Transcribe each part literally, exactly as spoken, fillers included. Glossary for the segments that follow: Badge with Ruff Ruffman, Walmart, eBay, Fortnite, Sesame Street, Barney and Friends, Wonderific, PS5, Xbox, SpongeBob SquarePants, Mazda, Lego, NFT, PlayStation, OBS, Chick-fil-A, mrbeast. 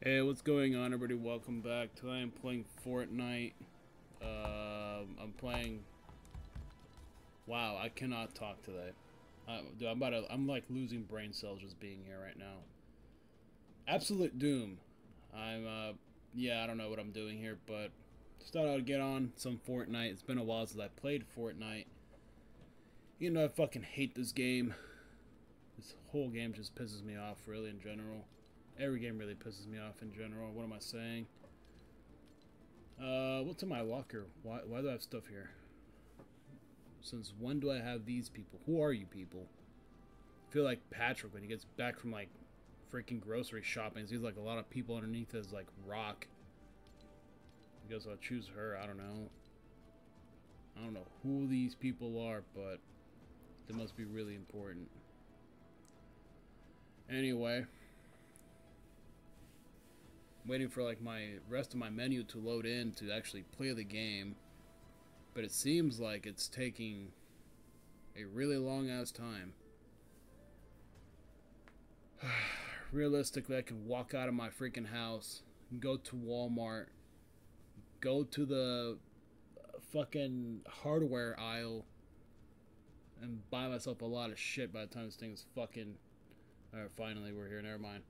Hey, what's going on, everybody? Welcome back. Today I'm playing Fortnite. Um, I'm playing. Wow, I cannot talk today. Uh, dude, I'm about to. I'm like losing brain cells just being here right now. Absolute doom. I'm. Uh, yeah, I don't know what I'm doing here, but just thought I'd get on some Fortnite. It's been a while since I played Fortnite. You know, I fucking hate this game. This whole game just pisses me off, really, in general. Every game really pisses me off in general. What am I saying? Uh, what's in my locker? Why, why do I have stuff here? Since when do I have these people? Who are you people? I feel like Patrick when he gets back from like freaking grocery shopping. He's like a lot of people underneath his like rock. I guess I'll choose her. I don't know. I don't know who these people are, but they must be really important. Anyway. Waiting for like my rest of my menu to load in to actually play the game, but it seems like it's taking a really long ass time. Realistically, I can walk out of my freaking house, go to Walmart, go to the fucking hardware aisle, and buy myself a lot of shit by the time this thing's fucking... Alright, finally we're here, never mind.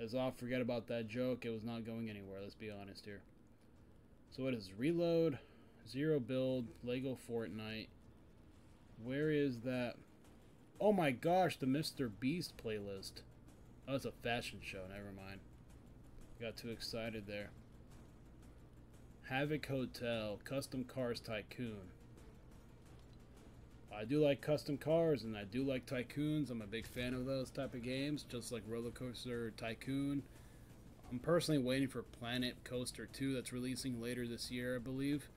As I'll forget about that joke, it was not going anywhere, let's be honest here. So it is reload, zero build, Lego Fortnite. Where is that? Oh my gosh, the Mister Beast playlist. Oh, it's a fashion show, never mind. Got too excited there. Havoc Hotel, Custom Cars Tycoon. I do like custom cars, and I do like tycoons. I'm a big fan of those type of games, just like Roller Coaster Tycoon. I'm personally waiting for Planet Coaster two that's releasing later this year, I believe.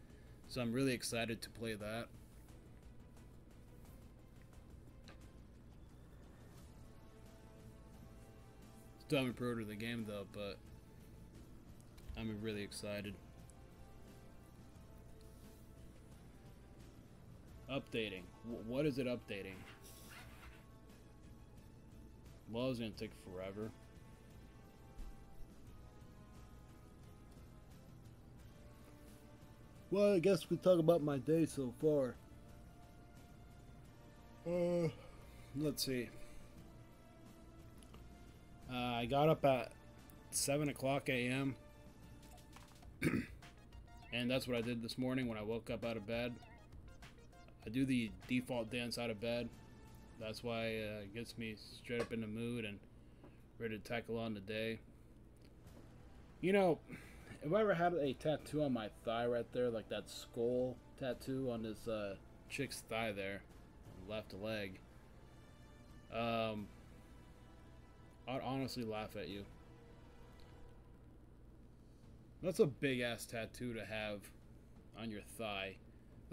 So I'm really excited to play that. Still haven't pre-ordered the game though, but I'm really excited. Updating. What is it updating? Well, it's gonna take forever. Well, I guess we talk about my day so far. Uh, let's see. Uh, I got up at seven o'clock A M and that's what I did this morning when I woke up out of bed. I do the default dance out of bed. That's why uh, it gets me straight up in the mood and ready to tackle on the day. You know, if I ever had a tattoo on my thigh right there, like that skull tattoo on this uh, chick's thigh there, left leg, um, I'd honestly laugh at you. That's a big ass tattoo to have on your thigh.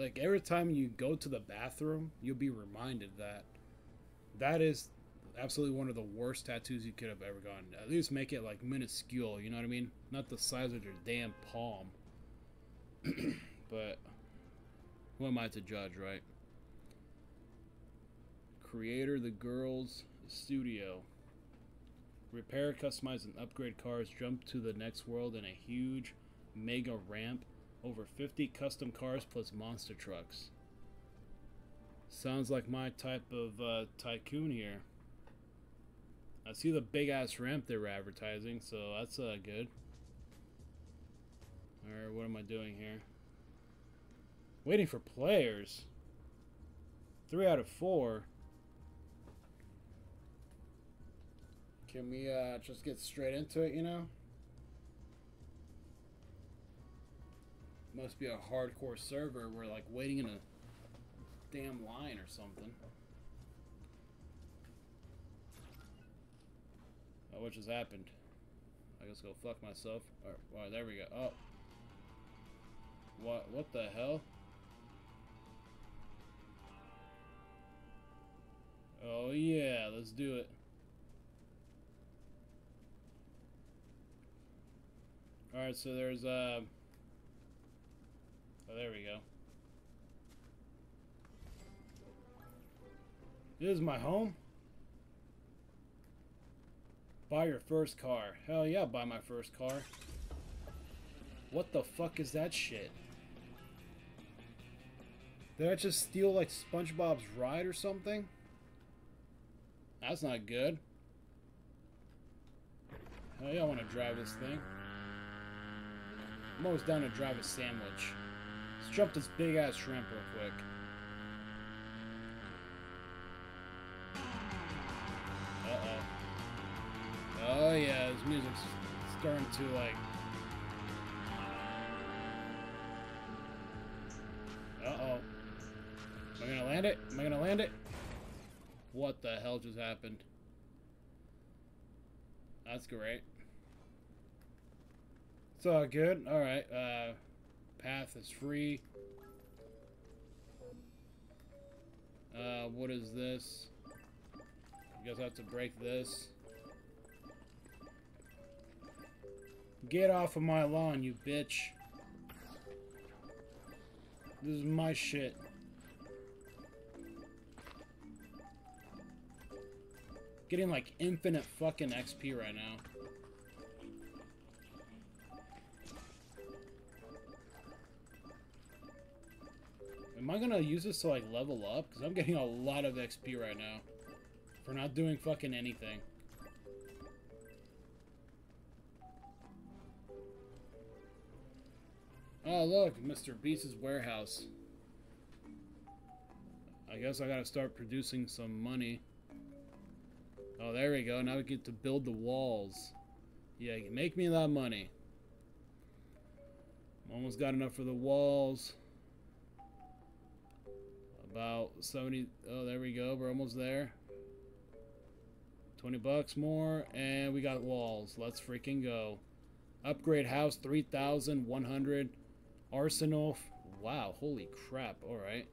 Like, every time you go to the bathroom, you'll be reminded that that is absolutely one of the worst tattoos you could have ever gotten. At least make it, like, minuscule, you know what I mean? Not the size of your damn palm. But who am I to judge, right? Creator, the girls, studio. Repair, customize, and upgrade cars. Jump to the next world in a huge mega ramp. Over fifty custom cars plus monster trucks. Sounds like my type of uh, tycoon here. I see the big ass ramp they were advertising, so that's uh, good. Alright, what am I doing here? Waiting for players? Three out of four? Can we uh, just get straight into it, you know? Must be a hardcore server. We're like waiting in a damn line or something. Oh, what just happened? I guess go fuck myself. All right, well, there we go. Oh, what? What the hell? Oh yeah, let's do it. All right, so there's uh. Oh, there we go. This is my home? Buy your first car. Hell yeah, buy my first car. What the fuck is that shit? Did I just steal, like, SpongeBob's ride or something? That's not good. Hell yeah, I want to drive this thing. I'm always down to drive a sandwich. Let's jump this big-ass shrimp real quick. Uh-oh. Oh, yeah, this music's starting to, like... Uh-oh. Am I gonna land it? Am I gonna land it? What the hell just happened? That's great. It's all good. Alright, uh... path is free. Uh, what is this? I guess I have to break this. Get off of my lawn, you bitch. This is my shit. Getting like infinite fucking X P right now. Am I gonna use this to, like, level up? Because I'm getting a lot of X P right now. For not doing fucking anything. Oh, look! Mister Beast's warehouse. I guess I gotta start producing some money. Oh, there we go. Now we get to build the walls. Yeah, make me that money. Almost got enough for the walls. About seventy. Oh, there we go. We're almost there. twenty bucks more, and we got walls. Let's freaking go. Upgrade house three thousand one hundred. Arsenal. Wow, holy crap. Alright.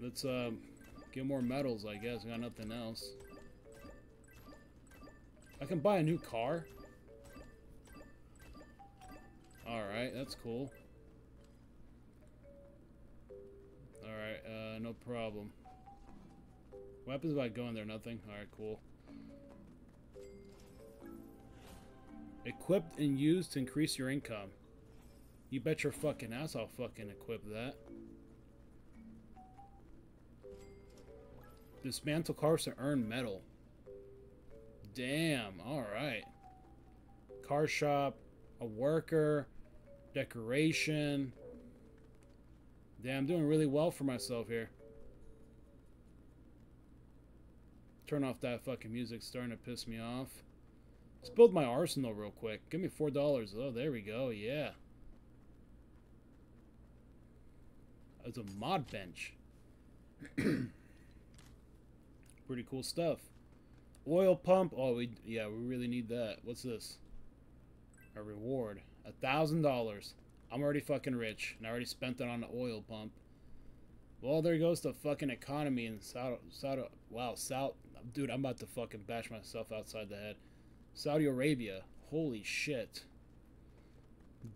Let's uh, get more metals, I guess. We got nothing else. I can buy a new car. Alright, that's cool. Alright, uh, no problem. What happens if I go in there? Nothing? Alright, cool. Equipped and used to increase your income. You bet your fucking ass I'll fucking equip that. Dismantle cars to earn metal. Damn, alright. Car shop, a worker, decoration... Damn, I'm doing really well for myself here. Turn off that fucking music. It's starting to piss me off. Let's build my arsenal real quick. Give me four dollars. Oh, there we go. Yeah. That's a mod bench. Pretty cool stuff. Oil pump. Oh, we yeah, we really need that. What's this? A reward. A thousand dollars. I'm already fucking rich, and I already spent that on the oil pump. Well, there goes the fucking economy in Saudi... Saudi wow, Saudi... Dude, I'm about to fucking bash myself outside the head. Saudi Arabia. Holy shit.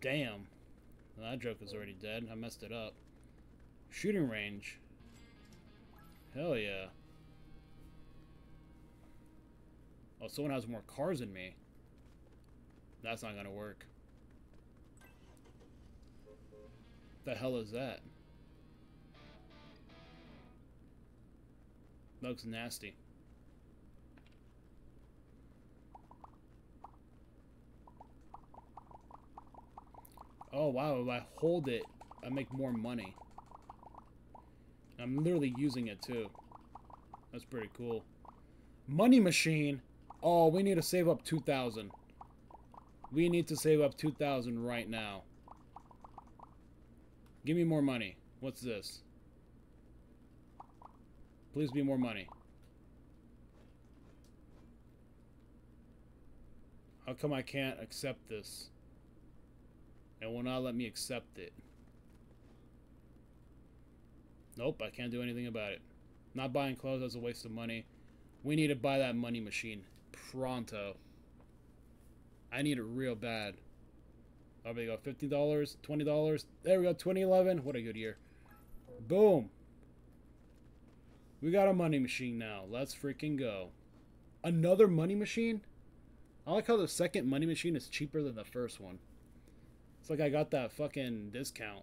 Damn. Well, that joke is already dead. I messed it up. Shooting range. Hell yeah. Oh, someone has more cars than me. That's not gonna work. The hell is that? That looks nasty. Oh wow, if I hold it, I make more money. I'm literally using it too. That's pretty cool. Money machine? Oh, we need to save up two thousand. We need to save up two thousand right now. Give me more money. What's this? Please be more money. How come I can't accept this? It will not let me accept it. Nope, I can't do anything about it. Not buying clothes, that's a waste of money. We need to buy that money machine. Pronto. I need it real bad. There we go, fifty dollars, twenty dollars. There we go, twenty eleven. What a good year. Boom. We got a money machine now. Let's freaking go. Another money machine? I like how the second money machine is cheaper than the first one. It's like I got that fucking discount.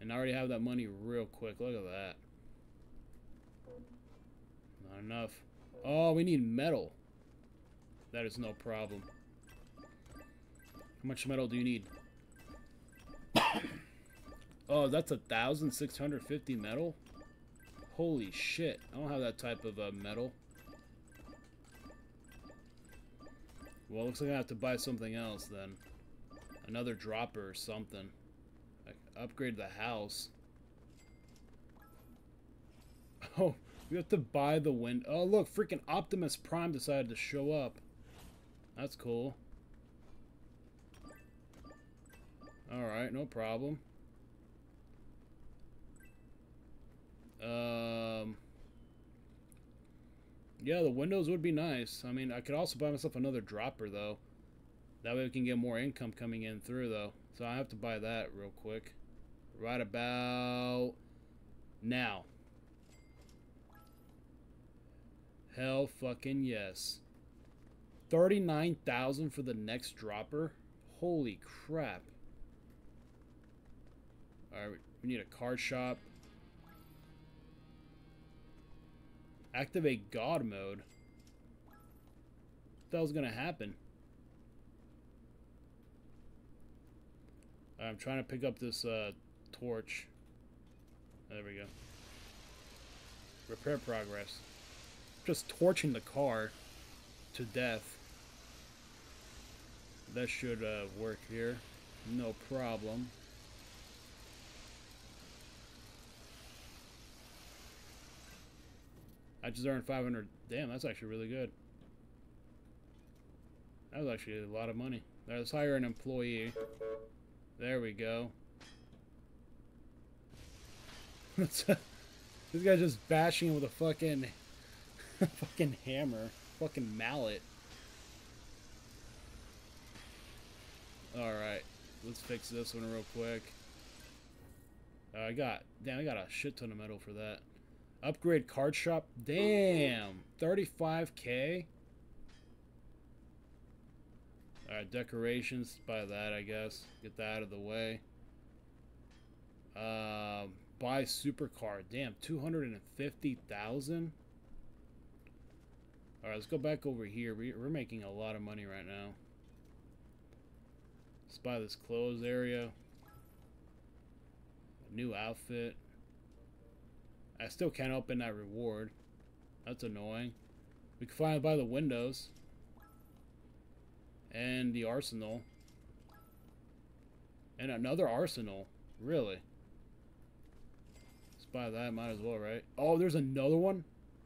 And I already have that money real quick. Look at that. Not enough. Oh, we need metal. That is no problem. How much metal do you need? Oh, that's one thousand six hundred fifty metal? Holy shit. I don't have that type of uh, metal. Well, it looks like I have to buy something else then. Another dropper or something. Like, upgrade the house. Oh, we have to buy the wind. Oh, look, freaking Optimus Prime decided to show up. That's cool. Alright, no problem. Um, yeah, the windows would be nice. I mean, I could also buy myself another dropper, though. That way we can get more income coming in through, though. So I have to buy that real quick. Right about now. Hell fucking yes. thirty-nine thousand for the next dropper? Holy crap. Alright, we need a card shop. Activate God mode. What the hell's gonna happen? I'm trying to pick up this uh, torch. There we go. Repair progress. Just torching the car to death. That should uh, work here. No problem. I just earned five hundred. Damn, that's actually really good. That was actually a lot of money. Let's hire an employee. There we go. This guy's just bashing him with a fucking, fucking hammer, fucking mallet. All right, let's fix this one real quick. Uh, I got, damn, I got a shit ton of metal for that. Upgrade card shop. Damn, thirty-five K. Alright, decorations. Buy that, I guess. Get that out of the way. Uh, buy supercar. Damn, two hundred fifty thousand. Alright, let's go back over here. We, we're making a lot of money right now. Let's buy this clothes area. A new outfit. I still can't open that reward. That's annoying. We can finally buy the windows. And the arsenal. And another arsenal. Really? Let's buy that. Might as well, right? Oh, there's another one?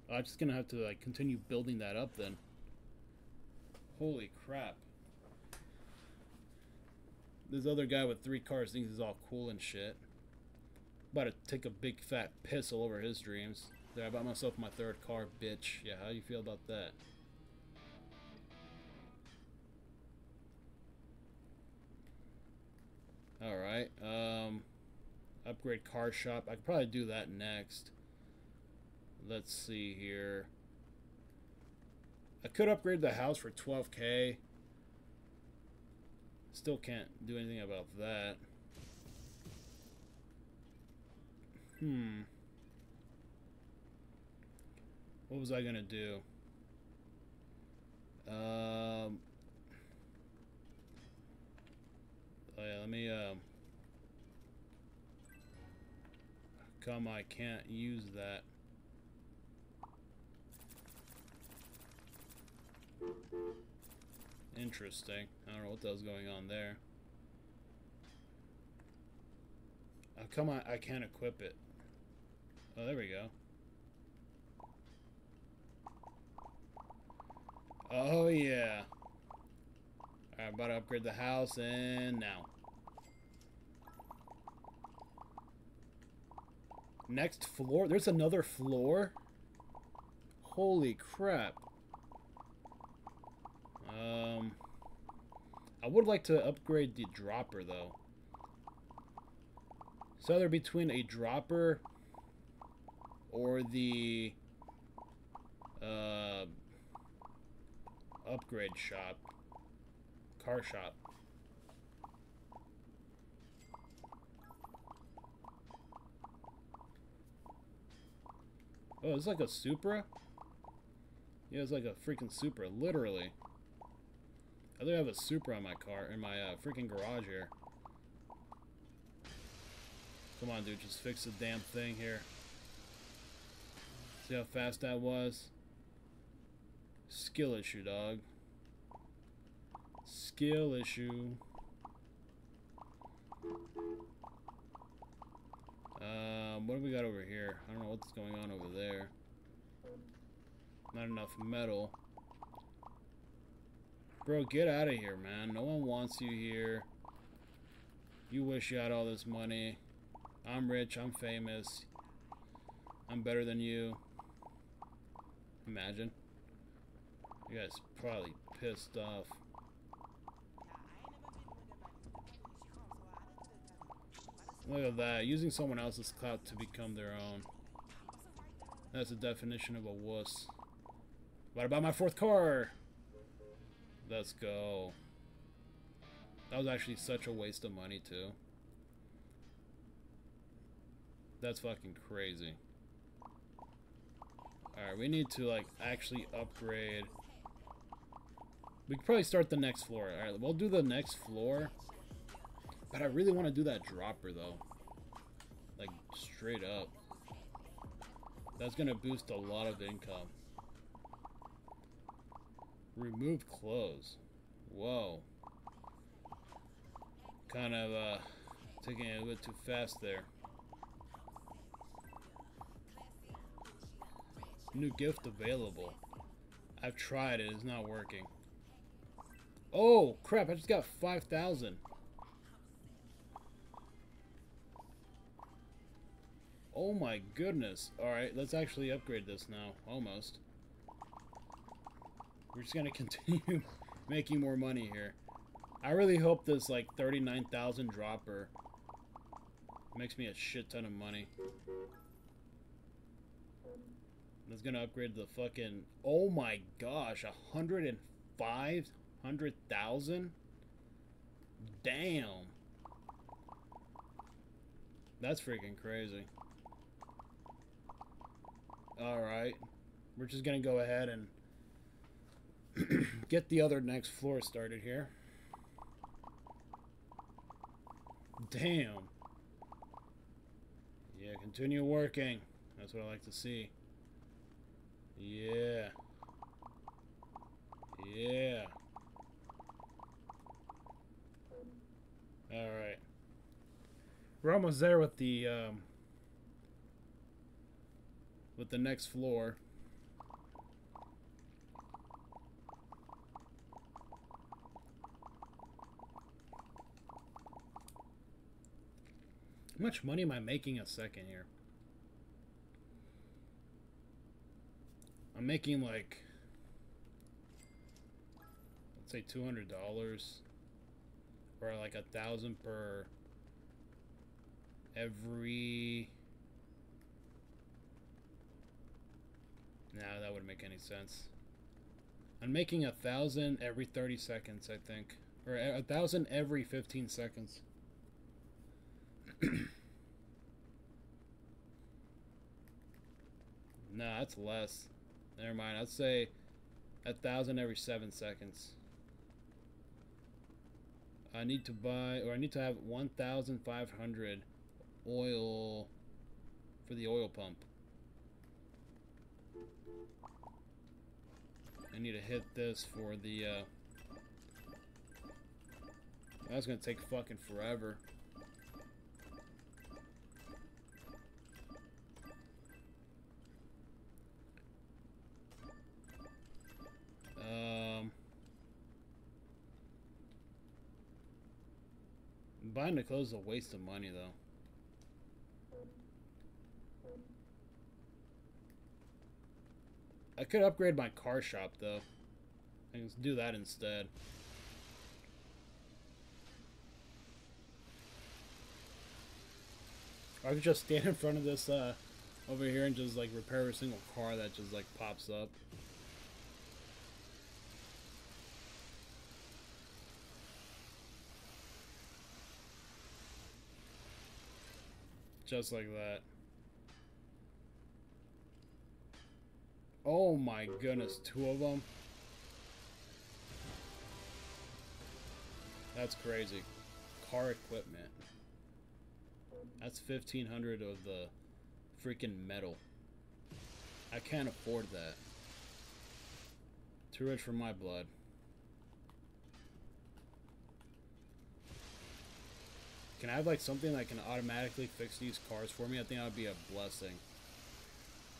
Oh, I'm just going to have to like continue building that up then. Holy crap. This other guy with three cars thinks he's all cool and shit. About to take a big fat piss all over his dreams. There, I bought myself my third car, bitch. Yeah, how do you feel about that? Alright, um, upgrade car shop. I could probably do that next. Let's see here. I could upgrade the house for twelve K. Still can't do anything about that. Hmm. What was I gonna do? Um... Oh yeah, let me, um... come, I can't use that. Interesting. I don't know what the hell's going on there. How come I, I can't equip it? Oh, there we go. Oh, yeah. Alright, I'm about to upgrade the house, and now. Next floor? There's another floor? Holy crap. Um, I would like to upgrade the dropper, though. So they're between a dropper or the Uh, upgrade shop. Car shop. Oh, it's like a Supra? Yeah, it's like a freaking Supra, literally. I think I have a Supra on my car, in my uh, freaking garage here. Come on, dude, just fix the damn thing here. See how fast that was? Skill issue, dog. Skill issue. Um, what do we got over here? I don't know what's going on over there. Not enough metal. Bro, get out of here, man. No one wants you here. You wish you had all this money. I'm rich. I'm famous. I'm better than you. Imagine. You guys probably pissed off. Look at that, using someone else's clout to become their own. That's the definition of a wuss. What about my fourth car? Let's go. That was actually such a waste of money, too. That's fucking crazy. Alright, we need to, like, actually upgrade. We could probably start the next floor. Alright, we'll do the next floor. But I really want to do that dropper, though. Like, straight up. That's going to boost a lot of income. Remove clothes. Whoa. Kind of, uh, taking it a bit too fast there. New gift available. I've tried it. It's not working. Oh, crap. I just got five thousand. Oh my goodness. Alright, let's actually upgrade this now. Almost. We're just gonna continue making more money here. I really hope this, like, thirty-nine thousand dropper makes me a shit ton of money. That's gonna upgrade the fucking... Oh my gosh, one hundred five hundred thousand? Damn. That's freaking crazy. Alright, we're just going to go ahead and get the other next floor started here. Damn. Yeah, continue working. That's what I like to see. Yeah. Yeah. Alright. We're almost there with the... Um, with the next floor. How much money am I making a second here? I'm making like, let's say two hundred dollars, or like a thousand per every... No, nah, that wouldn't make any sense. I'm making a thousand every thirty seconds, I think. Or a thousand every fifteen seconds. Nah, that's less. Never mind. I'd say a thousand every seven seconds. I need to buy, or I need to have one thousand five hundred oil for the oil pump. I need to hit this for the, uh... That's gonna take fucking forever. Um... Buying the clothes is a waste of money, though. I could upgrade my car shop, though. I can do that instead. Or I could just stand in front of this uh, over here and just like repair every single car that just like pops up. Just like that. Oh my goodness, two of them? That's crazy. Car equipment. That's fifteen hundred of the freaking metal. I can't afford that. Too rich for my blood. Can I have like something that can automatically fix these cars for me? I think that would be a blessing.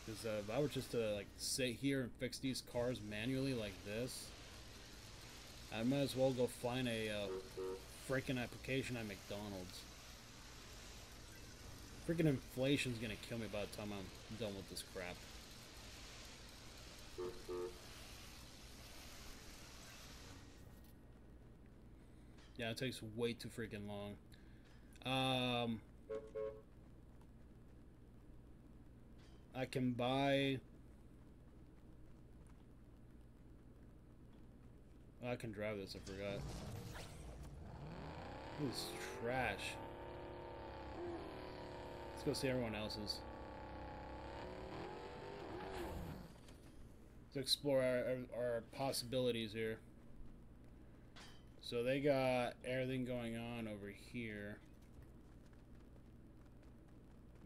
Because uh, if I were just to like sit here and fix these cars manually like this, I might as well go find a uh, freaking application at McDonald's. Freaking inflation's gonna kill me by the time I'm done with this crap. Yeah, it takes way too freaking long. Um, I can buy, oh, I can drive this, I forgot. This is trash. Let's go see everyone else's. Let's explore our, our, our possibilities here. So they got everything going on over here.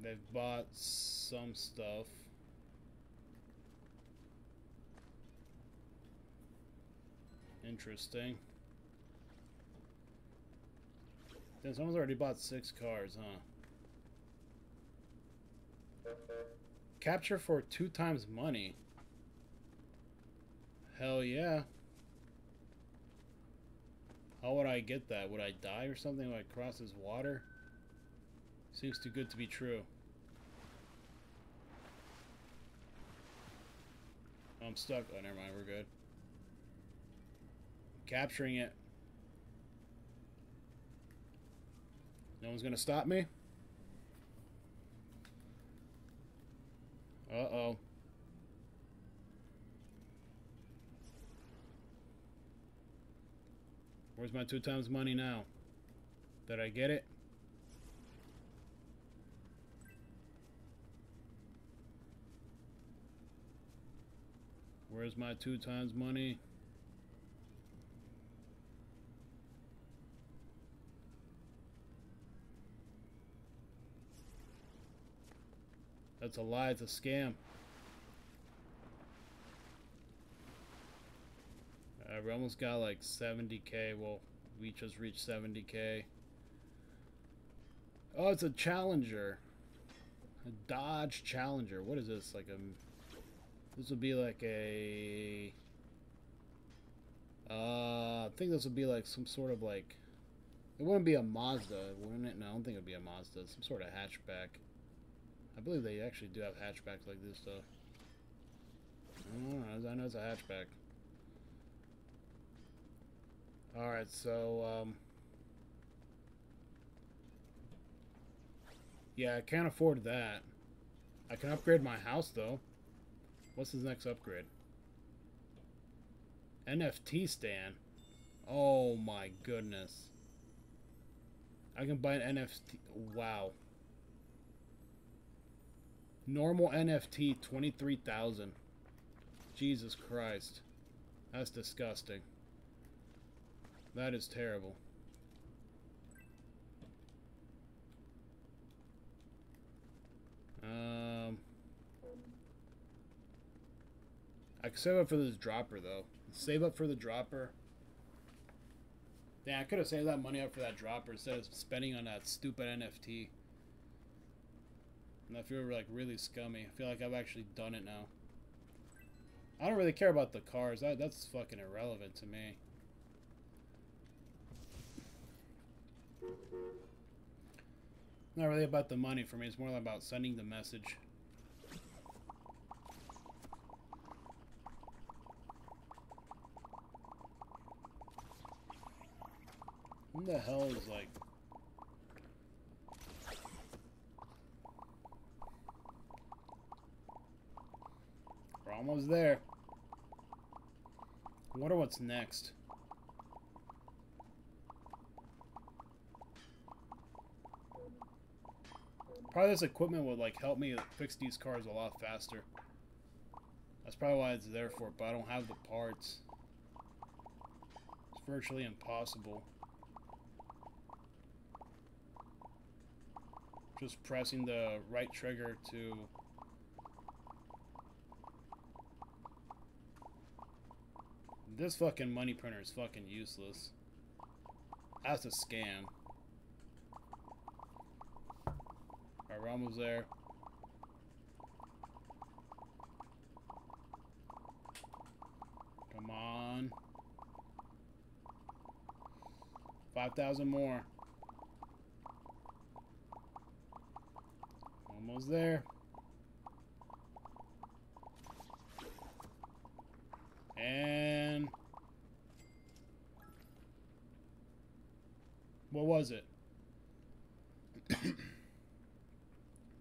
They've bought some stuff. Interesting. Then someone's already bought six cars, huh? Capture for two times money. Hell yeah. How would I get that? Would I die or something? Would I cross this water? Seems too good to be true. I'm stuck. Oh, never mind. We're good. I'm capturing it. No one's gonna stop me? Uh-oh. Where's my two times money now? Did I get it? Where's my two times money? That's a lie, it's a scam. Uh, we almost got like seventy K. Well, we just reached seventy K. Oh, it's a Challenger. A Dodge Challenger. What is this? Like a... This would be like a... Uh, I think this would be like some sort of like... It wouldn't be a Mazda, wouldn't it? No, I don't think it would be a Mazda. It's some sort of hatchback. I believe they actually do have hatchbacks like this, though. I don't know. I know it's a hatchback. Alright, so, um... yeah, I can't afford that. I can upgrade my house, though. What's his next upgrade? N F T stand? Oh my goodness. I can buy an N F T. Wow. Normal N F T, twenty-three thousand. Jesus Christ. That's disgusting. That is terrible. Um... I could save up for this dropper, though. Save up for the dropper. Yeah, I could have saved that money up for that dropper instead of spending on that stupid N F T. And I feel like really scummy. I feel like I've actually done it now. I don't really care about the cars. That, that's fucking irrelevant to me. Not really about the money for me. It's more about sending the message. What the hell is like? Almost there. I wonder what's next. Probably this equipment would like help me fix these cars a lot faster. That's probably why it's there for it, but I don't have the parts. It's virtually impossible. Just pressing the right trigger to... This fucking money printer is fucking useless. That's a scam. Alright, we're almost there. Come on. five thousand more. Almost there. And what was it?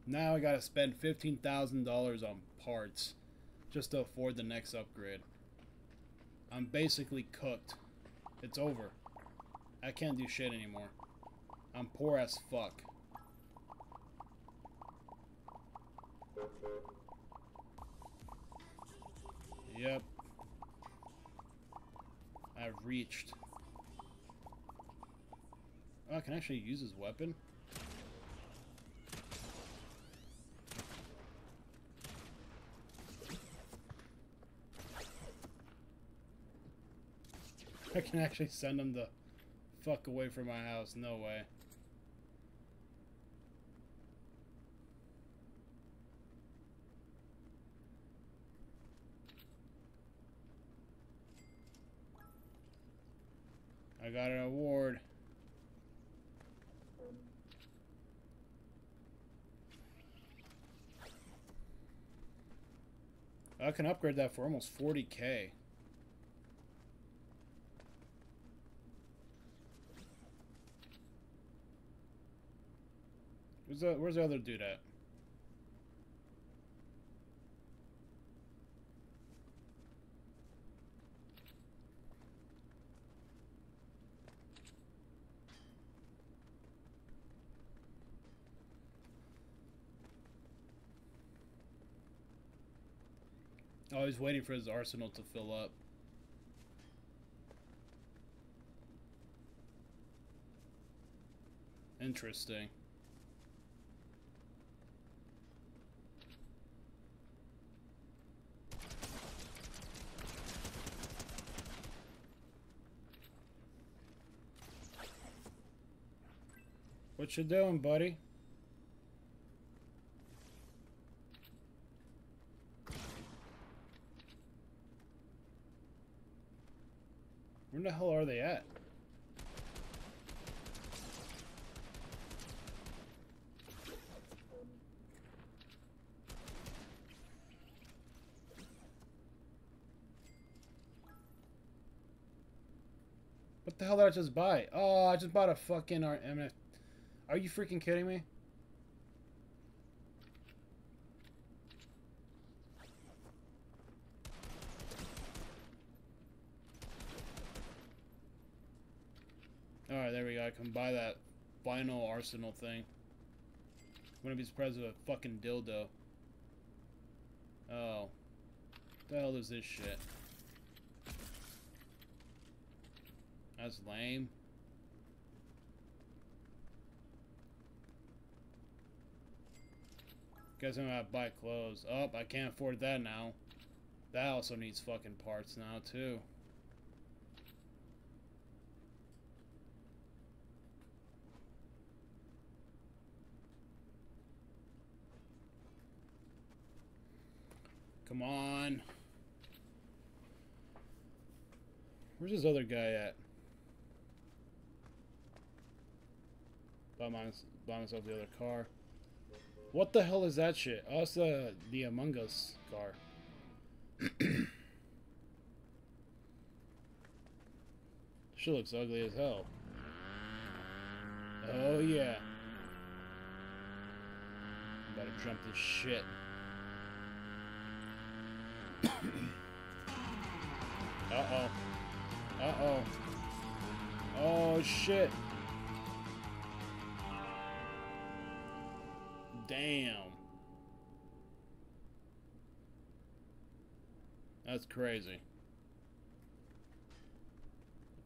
Now I gotta spend fifteen thousand dollars on parts just to afford the next upgrade. I'm basically cooked. It's over. I can't do shit anymore. I'm poor as fuck. Yep. I've reached. Oh, I can actually use his weapon. I can actually send him the fuck away from my house. No way. I got an award. I can upgrade that for almost forty K. Where's the, where's the other dude at? Oh, he's waiting for his arsenal to fill up. Interesting. What you doing, buddy? Where the hell are they at? What the hell did I just buy? Oh, I just bought a fucking R M F. Are you freaking kidding me? Alright, there we go. I can buy that final arsenal thing. Wouldn't be surprised with a fucking dildo. Oh. What the hell is this shit? That's lame. Guess I'm gonna buy clothes. Oh, I can't afford that now. That also needs fucking parts now, too. Come on. Where's this other guy at? By, my, by myself, the other car. What the hell is that shit? Oh, it's uh, the Among Us car. She looks ugly as hell. Oh, yeah. I'm about to jump this shit. Uh-oh. Uh-oh. Oh, shit. Damn. That's crazy.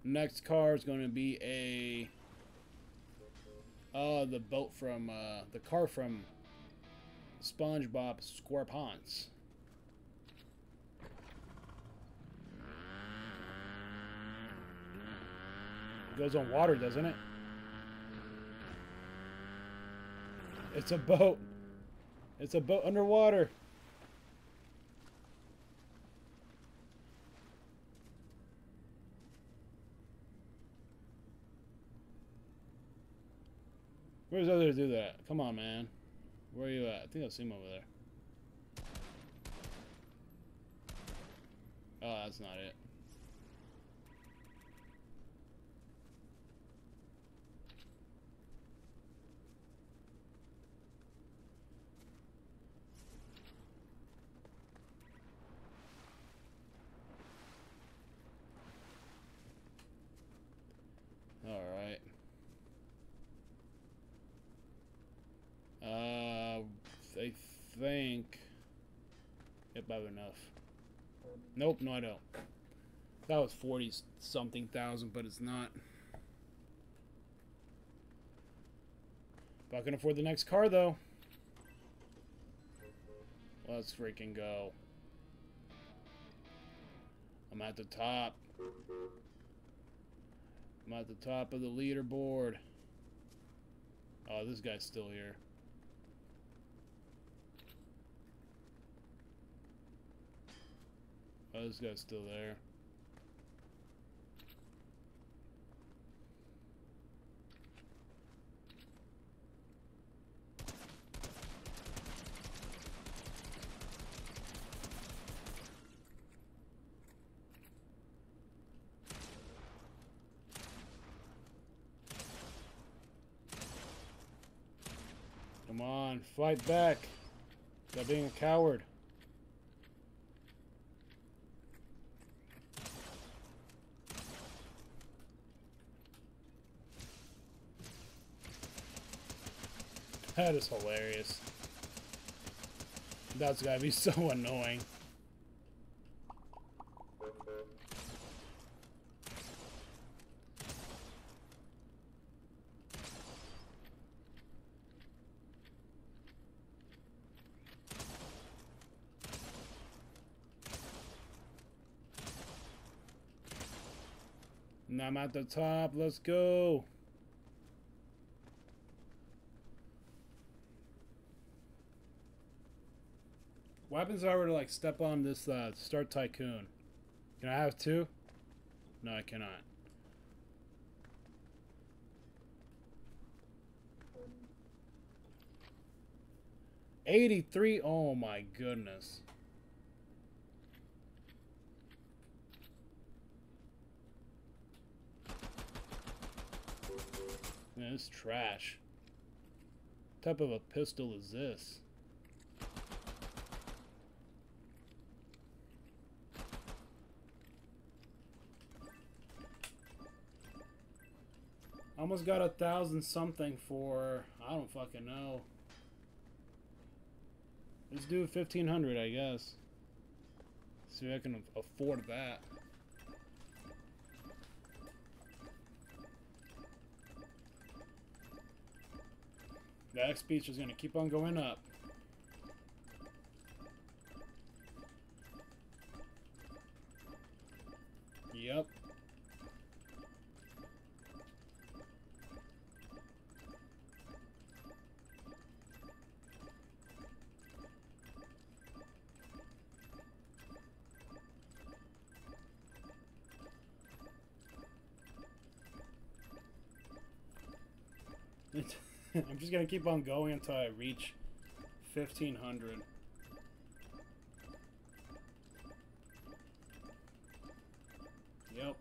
Next car is going to be a... Oh, the boat from... Uh, the car from SpongeBob SquarePants. It goes on water, doesn't it? It's a boat. It's a boat underwater. Where's others do that? Come on, man. Where are you at? I think I've seen him over there. Oh, that's not it. Think yep, I have enough. Nope, no I don't. That was forty something thousand, but it's not. But I can afford the next car though. Let's freaking go. I'm at the top. I'm at the top of the leaderboard. Oh, this guy's still here. Oh, this guy's still there. Come on, fight back. Stop being a coward. That is hilarious. That's gotta be so annoying. Now I'm at the top. Let's go. What happens if I were to like step on this uh, Star Tycoon? Can I have two? No, I cannot. eighty-three. Oh my goodness. Man, this is trash. What type of a pistol is this? Almost got a thousand something for, I don't fucking know. Let's do fifteen hundred, I guess. See if I can afford that. The X P is gonna keep on going up. Yep. I'm just gonna keep on going until I reach fifteen hundred. Yep.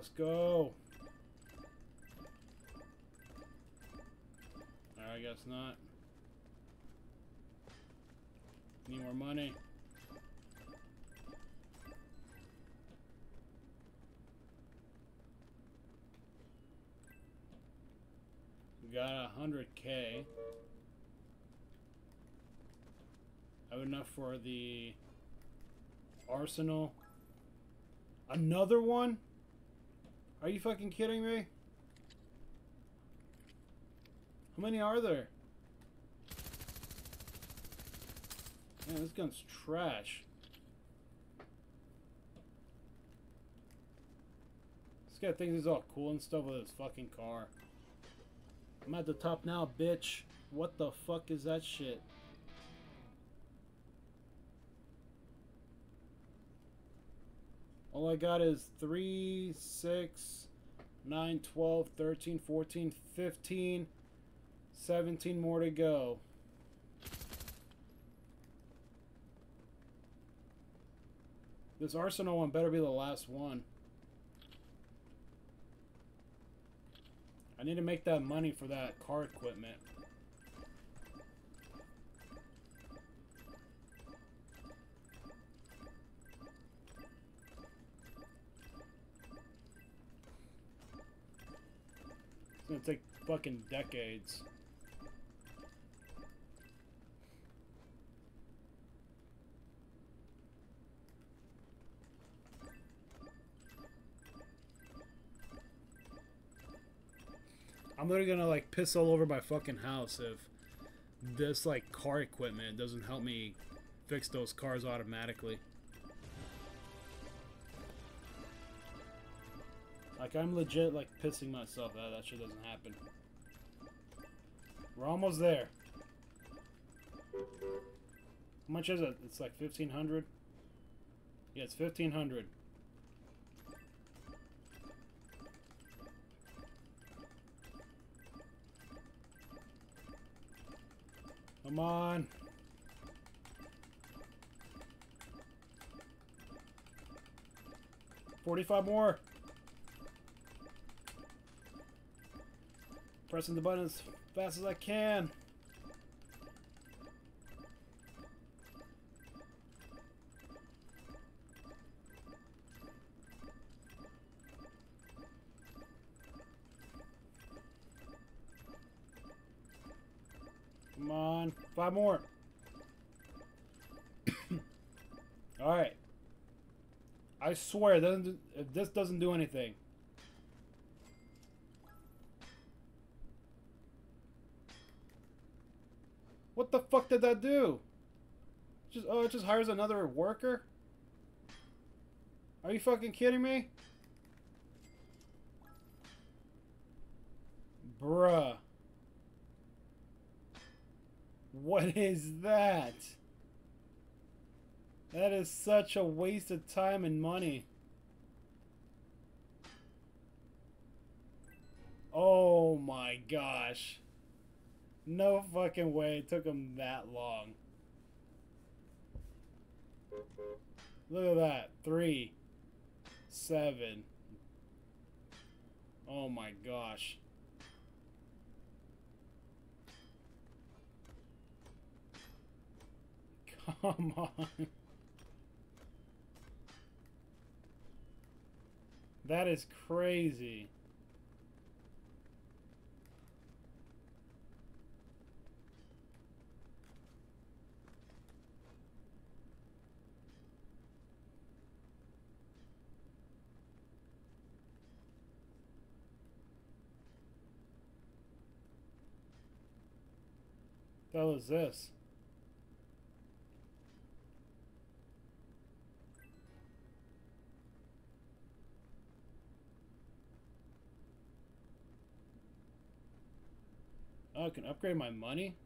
Let's go. I guess not. Need more money. We got a hundred K. I have enough for the arsenal. Another one? Are you fucking kidding me? How many are there? Man, this gun's trash. This guy thinks he's all cool and stuff with his fucking car. I'm at the top now, bitch. What the fuck is that shit? All I got is three, six, nine, twelve, thirteen, fourteen, fifteen. seventeen more to go. This arsenal one better be the last one. I need to make that money for that car equipment. It's gonna take fucking decades. I'm literally gonna like piss all over my fucking house if this like car equipment doesn't help me fix those cars automatically. Like I'm legit like pissing myself out. That shit doesn't happen. We're almost there. How much is it? It's like fifteen hundred. Yeah, it's fifteen hundred. Come on. forty-five more. Pressing the button as fast as I can. Come on, five more. All right. I swear, it doesn't do, if this doesn't do anything. What the fuck did that do? Just oh, it just hires another worker? Are you fucking kidding me? Bruh. What is that? That is such a waste of time and money. Oh my gosh. No fucking way it took him that long. Look at that. Three. Seven. Oh my gosh. Come on. That is crazy. What the hell is this? Oh, I can upgrade my money?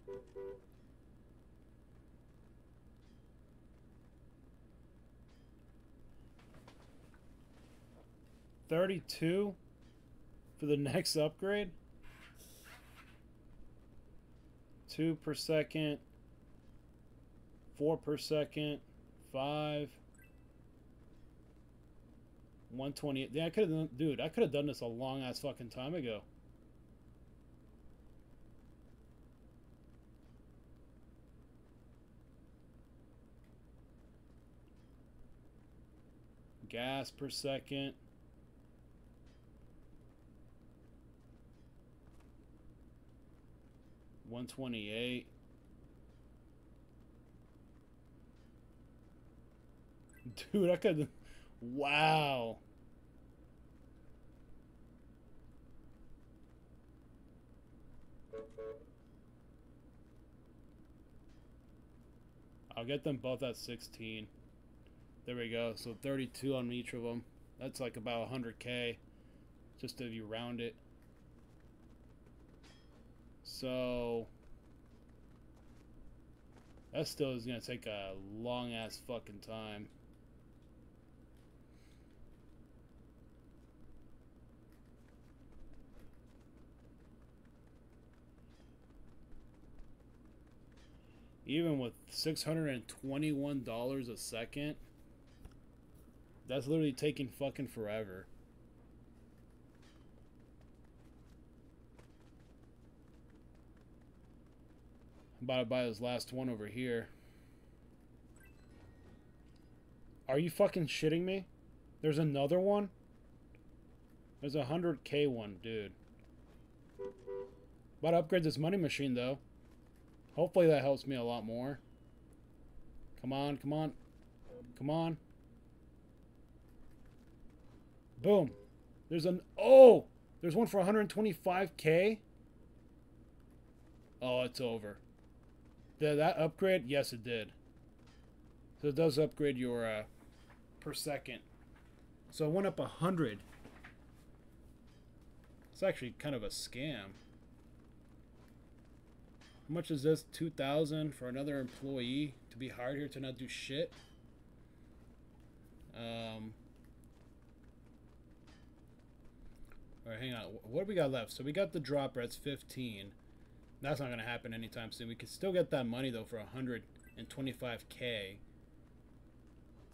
thirty-two for the next upgrade? Two per second, four per second, five, one twenty. Yeah, I could have done, dude, I could have done this a long ass fucking time ago. Gas per second. one twenty-eight. Dude, I could... Wow. I'll get them both at sixteen. There we go. So thirty-two on each of them. That's like about one hundred K. Just if you round it. So... that still is going to take a long-ass fucking time. Even with six hundred twenty-one dollars a second, that's literally taking fucking forever. I'm about to buy this last one over here. Are you fucking shitting me? There's another one? There's a one hundred K one, dude. About to upgrade this money machine, though. Hopefully that helps me a lot more. Come on, come on. Come on. Boom. There's an... oh! There's one for one hundred twenty-five K? Oh, it's over. Did that upgrade? Yes, it did. So it does upgrade your... Uh, per second. So it went up one hundred. It's actually kind of a scam. How much is this? two thousand for another employee to be hired here to not do shit? Um. Alright, hang on. What do we got left? So we got the dropper. That's fifteen. That's not going to happen anytime soon. We can still get that money, though, for one hundred twenty-five K.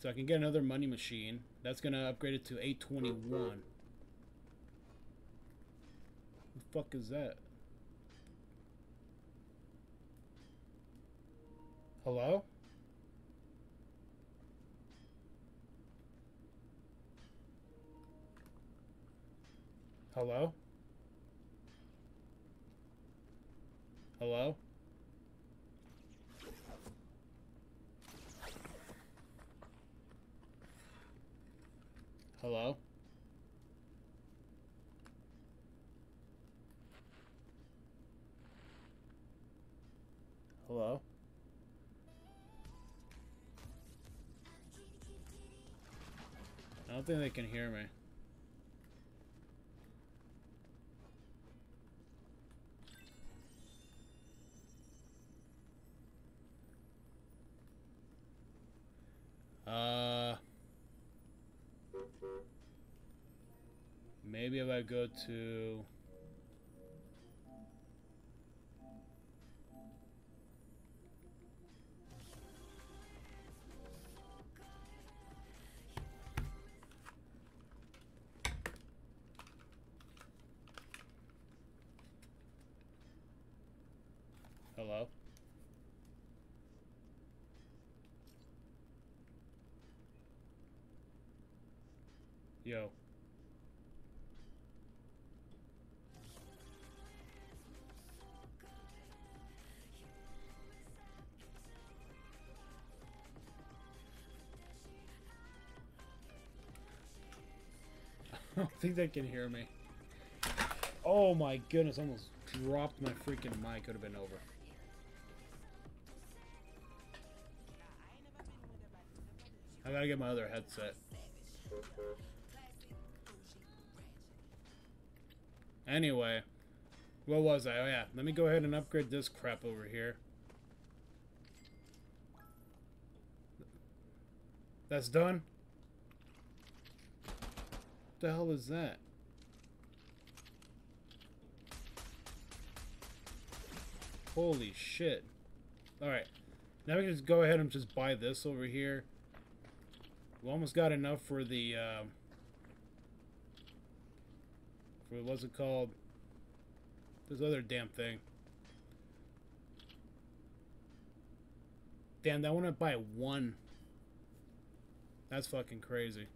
So I can get another money machine. That's going to upgrade it to eight twenty-one. Who the fuck is that? Hello? Hello? Hello? Hello? Hello? I don't think they can hear me. Uh, maybe if I go to... hello? Yo. I don't think they can hear me. Oh my goodness, I almost dropped my freaking mic. Could have been over. I gotta get my other headset. Anyway, what was I? Oh yeah, let me go ahead and upgrade this crap over here. That's done? What the hell is that? Holy shit. Alright, now we can just go ahead and just buy this over here. We almost got enough for the, um, for what's it called? This other damn thing. Damn, that went up by one. That's fucking crazy.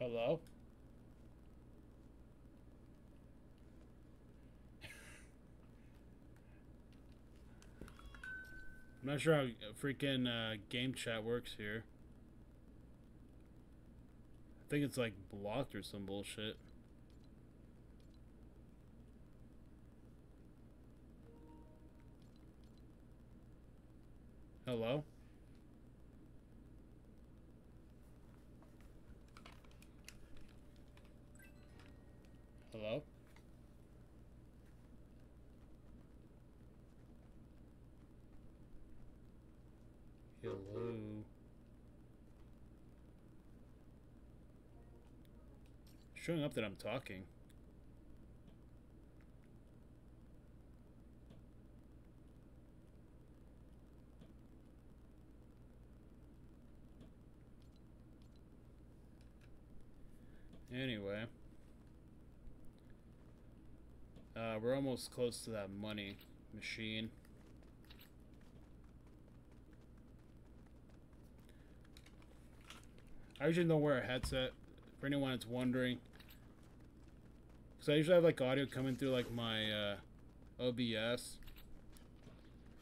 Hello? I'm not sure how freaking uh, game chat works here. I think it's like blocked or some bullshit. Hello? Hello? Hello? Showing up that I'm talking. Anyway. Uh, we're almost close to that money machine. I usually don't wear a headset, for anyone that's wondering. Because I usually have like audio coming through like my uh, O B S.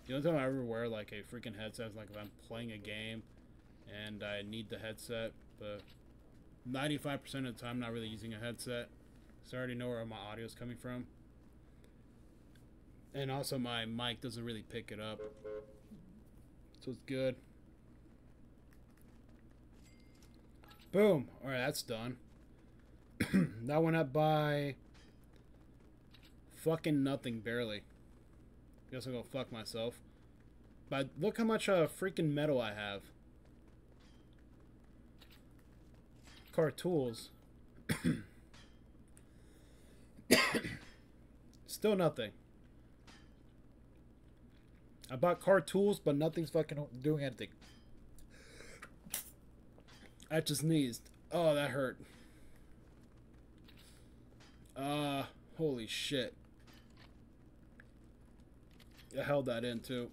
The only time I ever wear like a freaking headset is like if I'm playing a game and I need the headset. But ninety-five percent of the time I'm not really using a headset. So I already know where my audio is coming from. And also my mic doesn't really pick it up, so it's good. Boom. Alright, that's done. That went up by fucking nothing, barely. Guess I'll go fuck myself. But look how much uh, freaking metal I have. Car tools. Still nothing. I bought car tools, but nothing's fucking doing anything. I just sneezed. Oh, that hurt. Uh, holy shit. I held that in, too.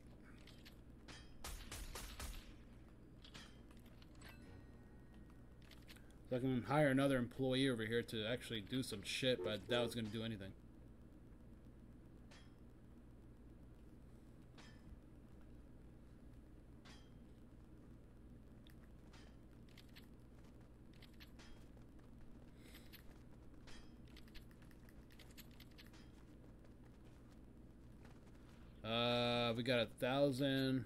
So I can hire another employee over here to actually do some shit, but I doubt it's going to do anything. Uh, we got a thousand.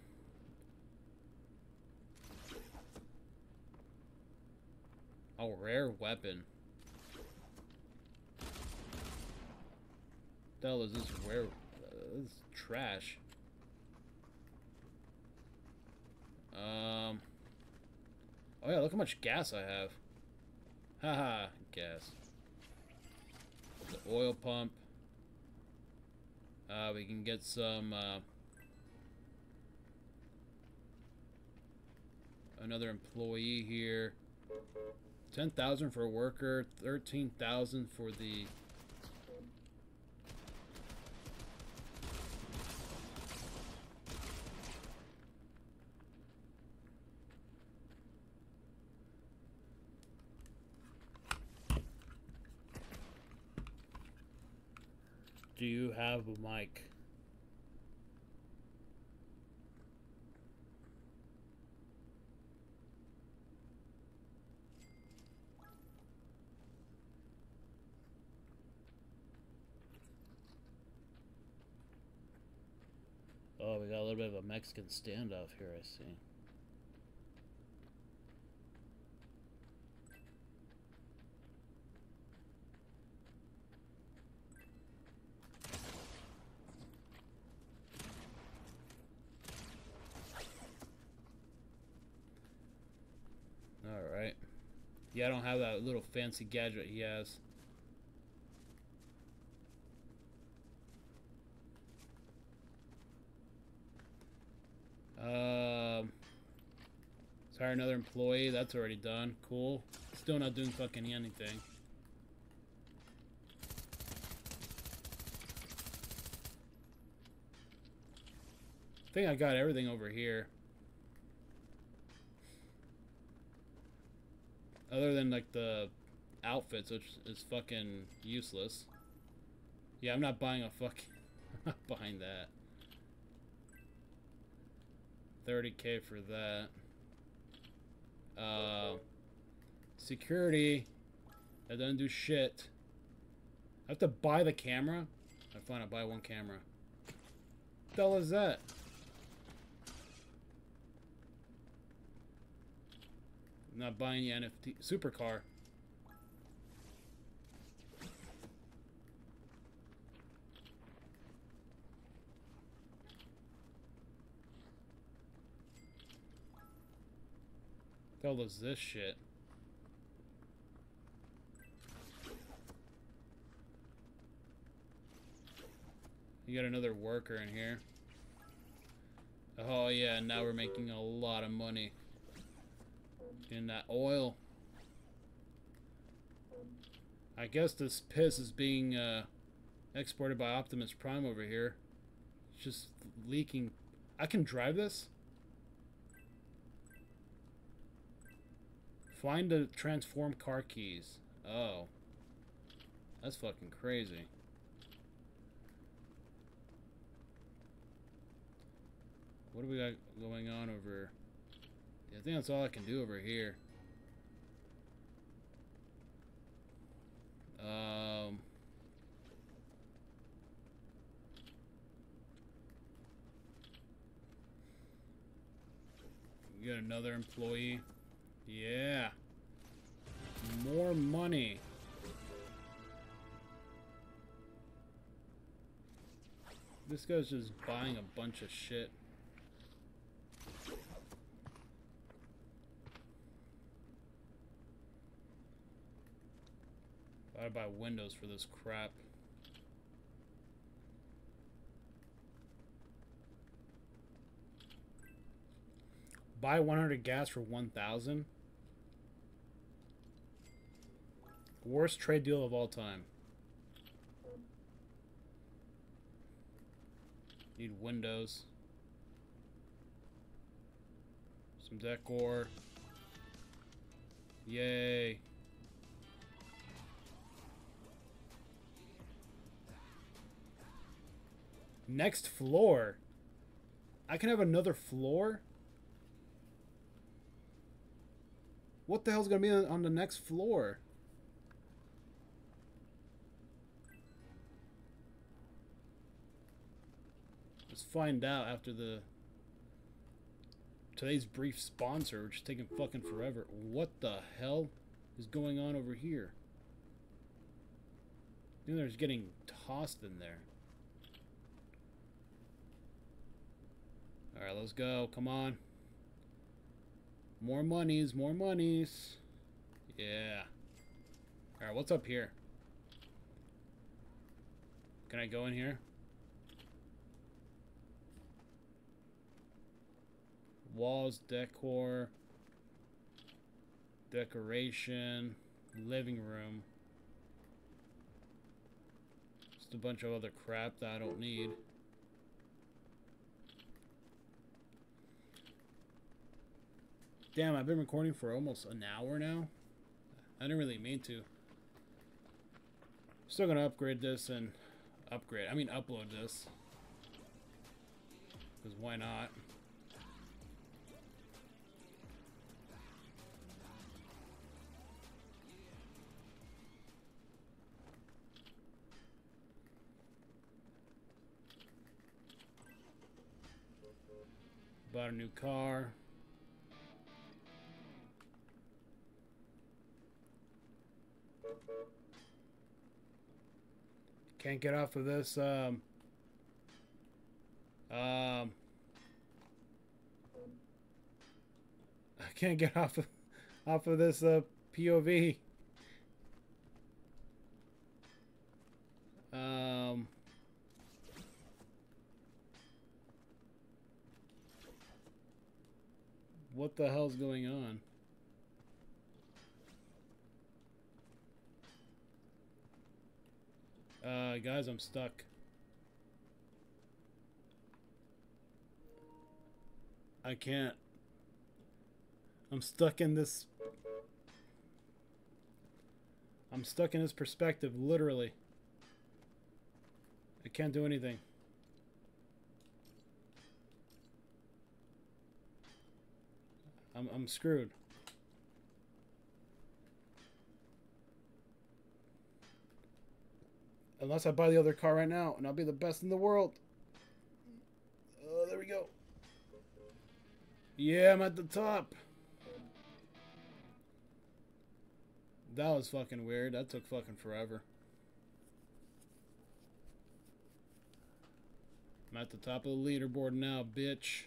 A rare weapon. What the hell is this rare? Uh, this is trash. Um. Oh yeah, look how much gas I have. Haha, gas. The oil pump. Uh, we can get some, uh, another employee here. ten thousand for a worker, thirteen thousand for the, do you have a mic? Oh, we got a little bit of a Mexican standoff here, I see. Yeah, I don't have that little fancy gadget he has. Um, let's hire another employee. That's already done. Cool. Still not doing fucking anything. I think I got everything over here. Other than like the outfits, which is fucking useless. Yeah, I'm not buying a fucking... I'm not buying that. thirty K for that. Uh, security. That doesn't do shit. I have to buy the camera? I find I buy one camera. What the hell is that? I'm not buying the N F T supercar. What the hell is this shit? You got another worker in here. Oh yeah, now we're making a lot of money. Getting that oil. I guess this piss is being uh, exported by Optimus Prime over here. It's just leaking. I can drive this? Find the transform car keys. Oh. That's fucking crazy. What do we got going on over here? Yeah, I think that's all I can do over here. Um. You got another employee. Yeah. More money. This guy's just buying a bunch of shit. I gotta buy windows for this crap. Buy one hundred gas for one thousand. Worst trade deal of all time. Need windows. Some decor. Yay. Next floor. I can have another floor? What the hell's gonna be on the next floor? Let's find out after the today's brief sponsor, which is taking fucking forever. What the hell is going on over here? I think there's getting tossed in there. Alright, let's go. Come on. More monies, more monies. Yeah. Alright, what's up here? Can I go in here? Walls, decor, decoration, living room. Just a bunch of other crap that I don't need. Damn, I've been recording for almost an hour now. I didn't really mean to. Still gonna upgrade this and upgrade. I mean, upload this. Because why not? Bought a new car. Can't get off of this, um, um, I can't get off of, off of this, uh, P O V. Um... What the hell's going on? Uh, guys, I'm stuck. I can't. I'm stuck in this. I'm stuck in this perspective, literally. I can't do anything. I'm, I'm screwed. Unless I buy the other car right now, and I'll be the best in the world. Oh, there we go. Yeah, I'm at the top. That was fucking weird. That took fucking forever. I'm at the top of the leaderboard now, bitch.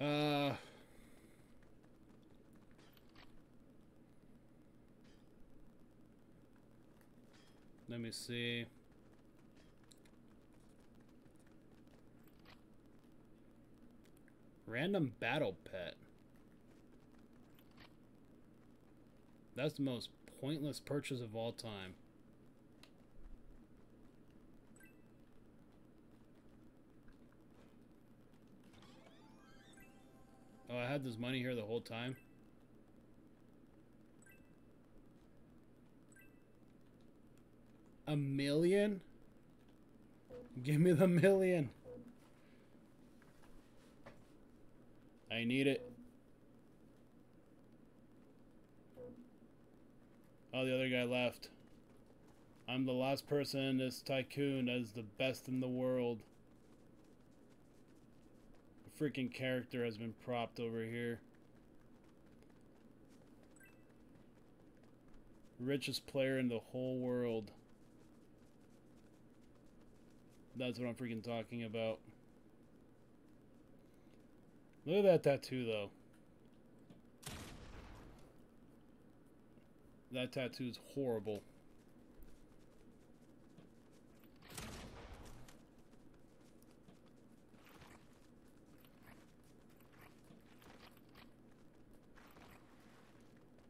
Uh... Let me see. Random battle pet. That's the most pointless purchase of all time. Oh, I had this money here the whole time. A million? Give me the million. I need it. Oh, the other guy left. I'm the last person in this tycoon that is the best in the world. The freaking character has been propped over here. Richest player in the whole world. That's what I'm freaking talking about. Look at that tattoo, though. That tattoo is horrible.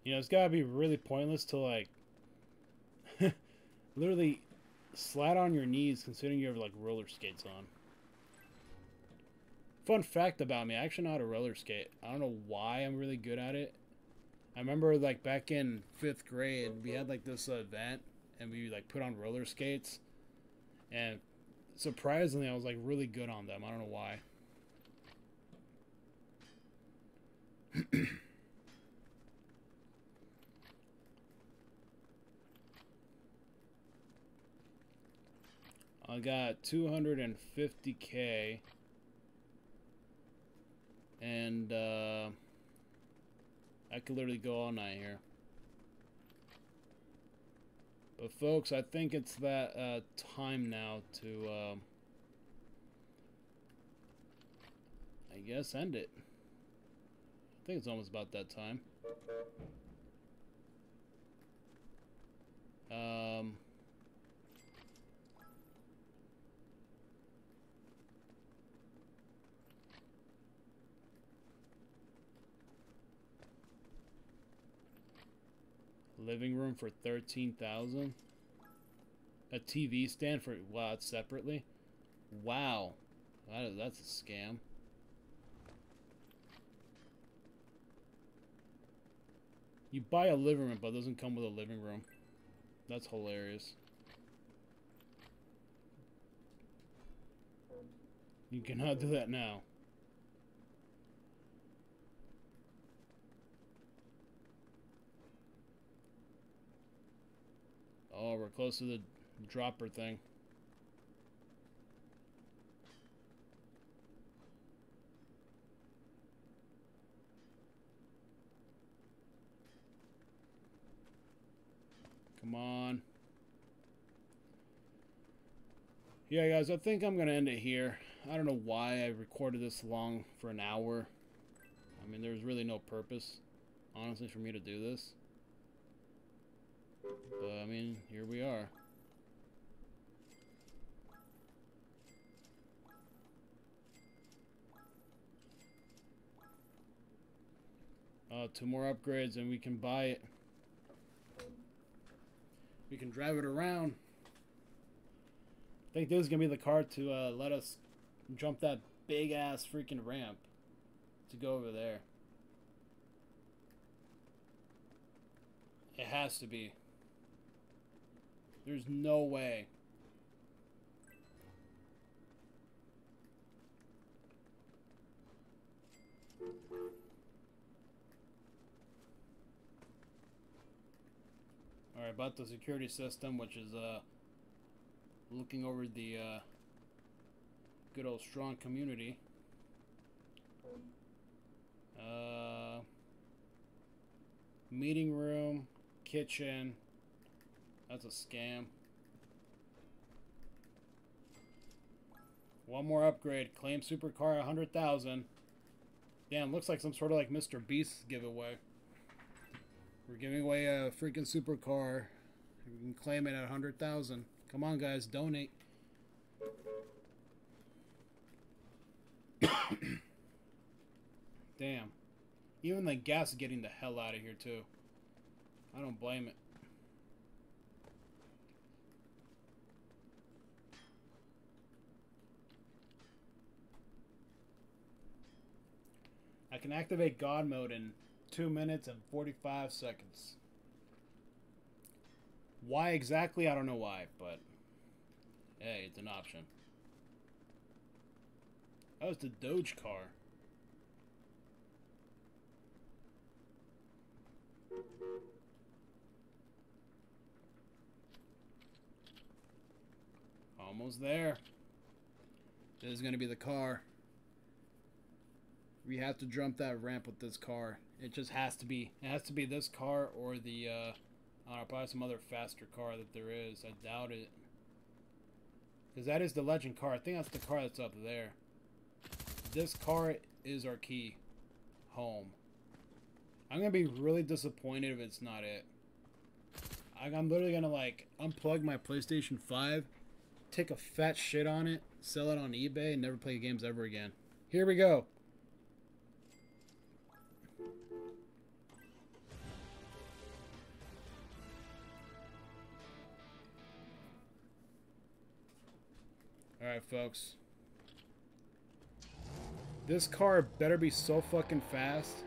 You know, it's gotta be really pointless to, like, literally slat on your knees considering you have, like, roller skates on. Fun fact about me, I actually know how to roller skate. I don't know why I'm really good at it. I remember, like, back in fifth grade, we had, like, this uh, event, and we, like, put on roller skates. And surprisingly, I was, like, really good on them. I don't know why. I got two hundred fifty K. And, uh... I could literally go all night here. But folks, I think it's that uh, time now to, um, I guess, end it. I think it's almost about that time. Um... Living room for thirteen thousand. A T V stand for, wow, it's separately. Wow, that is, that's a scam. You buy a living room, but it doesn't come with a living room. That's hilarious. You cannot do that now. Oh, we're close to the dropper thing. Come on. Yeah, guys, I think I'm going to end it here. I don't know why I recorded this long for an hour. I mean, there was really no purpose, honestly, for me to do this. But, I mean, here we are. Uh, two more upgrades and we can buy it. We can drive it around. I think this is going to be the car to uh, let us jump that big ass freaking ramp to go over there. It has to be. There's no way. Alright, about the security system, which is uh, looking over the uh, good old strong community. Uh, meeting room, kitchen. That's a scam. One more upgrade. Claim supercar one hundred thousand. Damn, looks like some sort of like Mister Beast giveaway. We're giving away a freaking supercar. You can claim it at one hundred thousand. Come on, guys, donate. Damn. Even the gas is getting the hell out of here, too. I don't blame it. I can activate God mode in two minutes and forty-five seconds. Why exactly? I don't know why, but hey, it's an option. Oh, it's the Doge car. Almost there. This is going to be the car. We have to jump that ramp with this car. It just has to be. It has to be this car or the, uh, I don't know, probably some other faster car that there is. I doubt it. Because that is the legend car. I think that's the car that's up there. This car is our key home. I'm going to be really disappointed if it's not it. I'm literally going to, like, unplug my PlayStation five, take a fat shit on it, sell it on eBay, and never play games ever again. Here we go. Alright, folks. This car better be so fucking fast.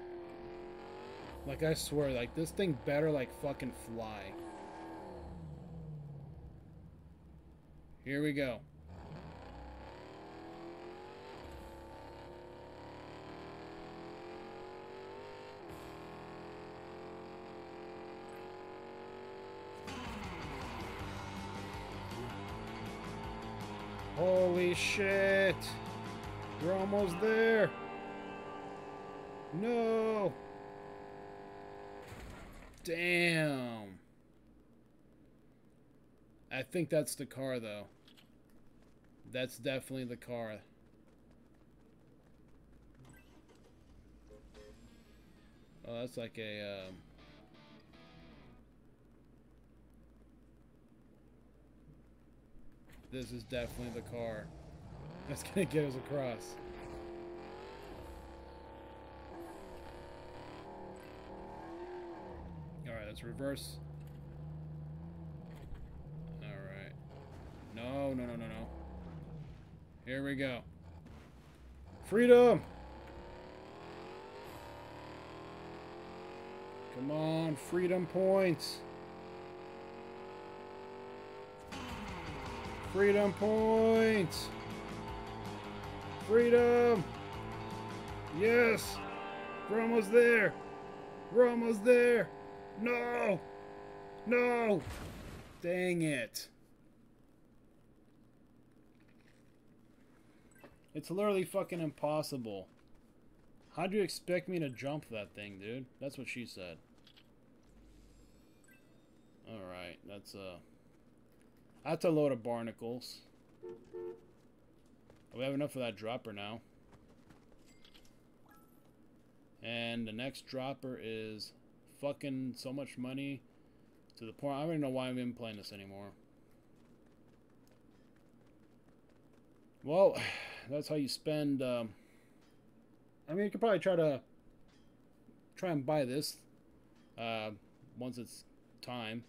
Like, I swear, like, this thing better, like, fucking fly. Here we go. Holy shit! We're almost there! No! Damn! I think that's the car, though. That's definitely the car. Oh, that's like a, um... this is definitely the car. That's gonna get us across. Alright, let's reverse. Alright. No, no, no, no, no. Here we go. Freedom! Come on, freedom points! Freedom points! Freedom! Yes! We're almost there! We're almost there! No! No! Dang it! It's literally fucking impossible. How do you expect me to jump that thing, dude? That's what she said. Alright, that's, uh... that's a load of barnacles. We have enough for that dropper now. And the next dropper is fucking so much money to the point I don't even know why I'm even playing this anymore. Well, that's how you spend. Um, I mean, you could probably try to try and buy this uh, once it's time.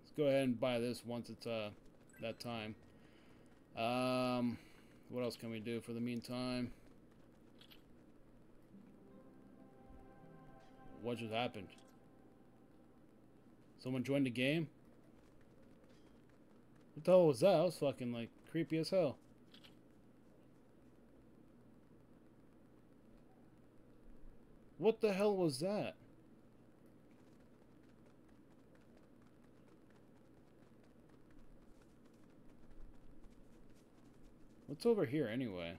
Let's go ahead and buy this once it's uh, that time. Um, what else can we do for the meantime? What just happened? Someone joined the game? What the hell was that? That was fucking like creepy as hell. What the hell was that? What's over here anyway?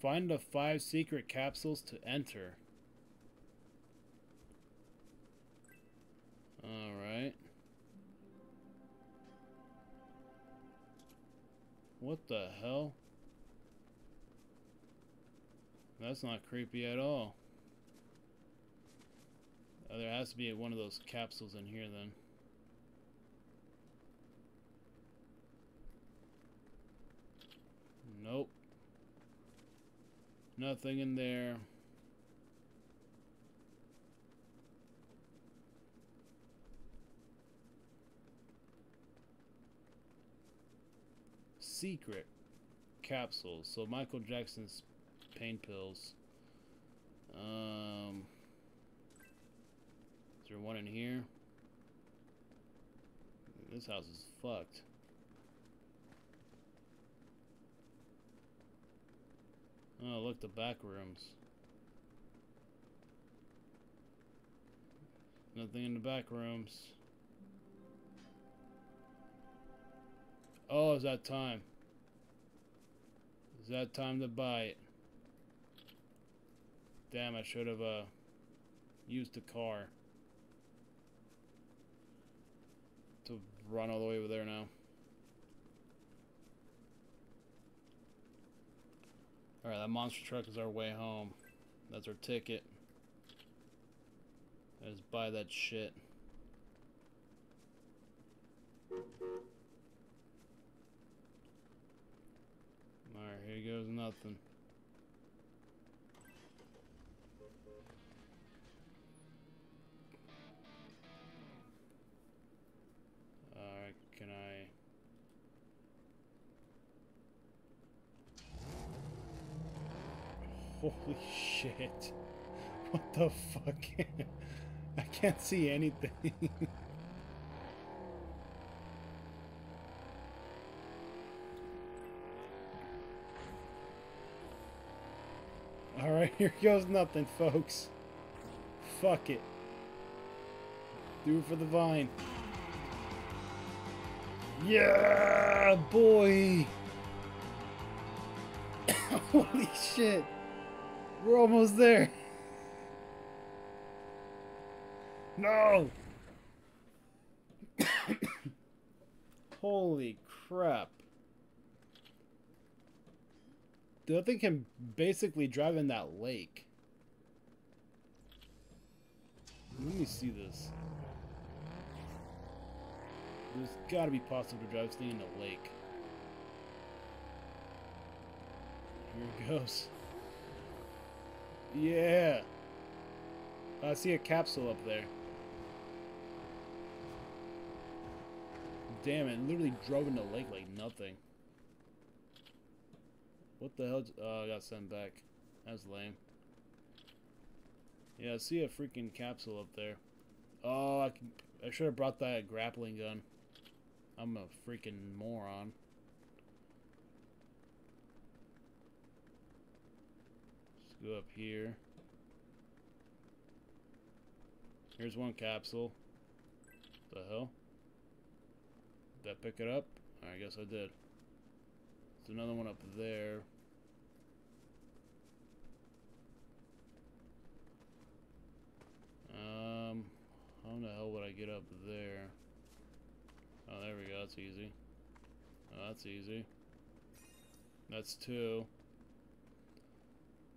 Find the five secret capsules to enter. Alright. What the hell? That's not creepy at all. Oh, there has to be one of those capsules in here then. Nope. Nothing in there. Secret capsules. So Michael Jackson's pain pills. Um, is there one in here? This house is fucked. Oh, look, the back rooms. Nothing in the back rooms. Oh, it's that time. It's that time to buy it. Damn, I should have uh, used the car to run all the way over there now. Alright, that monster truck is our way home. That's our ticket. Let's buy that shit. Alright, here goes nothing. Alright, can I... Holy shit. What the fuck? I can't see anything. Alright, here goes nothing, folks. Fuck it. Do it for the vine. Yeah, boy! Holy shit. We're almost there. No! Holy crap. The thing can basically drive in that lake. Let me see this. There's gotta be possible to drive this thing in the lake. Here it goes. Yeah! I see a capsule up there. Damn, it literally drove in the lake like nothing. What the hell? Oh, I got sent back. That's lame. Yeah, I see a freaking capsule up there. Oh, I, can, I should have brought that grappling gun. I'm a freaking moron. Let's go up here. Here's one capsule. What the hell? Did that pick it up? I guess I did. There's another one up there. Um, huh? How the hell would I get up there? Oh, there we go. That's easy. Oh, that's easy. That's two.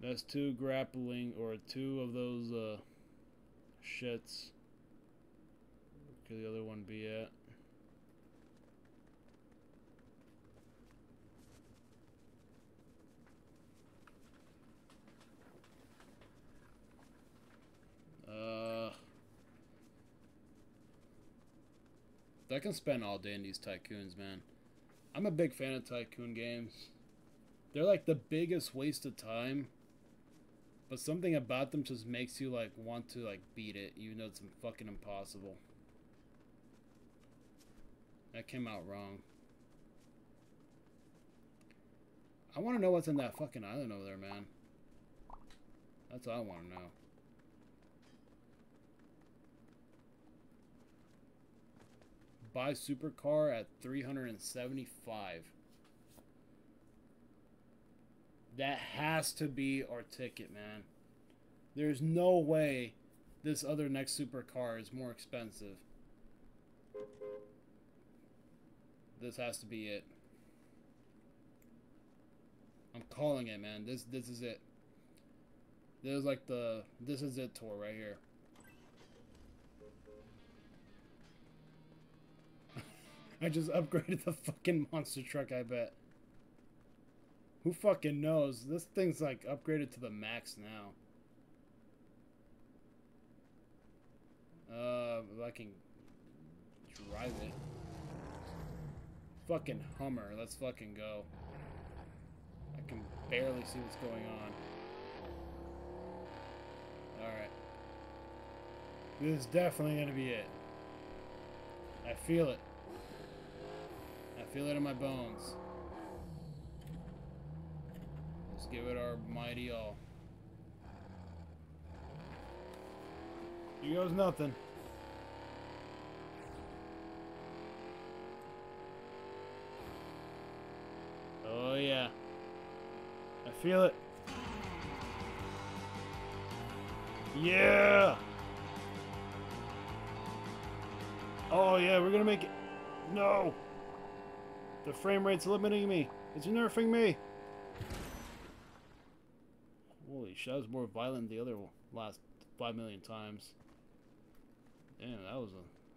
That's two grappling, or two of those, uh, shits. Where could the other one be at? Uh, I can spend all day in these tycoons, man. I'm a big fan of tycoon games. They're like the biggest waste of time, but something about them just makes you like want to like beat it, even though it's fucking impossible. That came out wrong. I want to know what's in that fucking island over there, man. That's all I want to know. Buy supercar at three hundred seventy-five. That has to be our ticket, man. There's no way this other next supercar is more expensive. This has to be it. I'm calling it, man. This this is it. This is like the this is it tour right here. I just upgraded the fucking monster truck, I bet. Who fucking knows? This thing's like upgraded to the max now. Uh, I can drive it. Fucking Hummer, let's fucking go. I can barely see what's going on. Alright. This is definitely gonna be it. I feel it. I feel it in my bones. Let's give it our mighty all. Here goes nothing. Oh yeah. I feel it. Yeah! Oh yeah, we're gonna make it. No! The frame rate's limiting me. It's nerfing me. Holy shit, that was more violent than the other last five million times. Damn, that was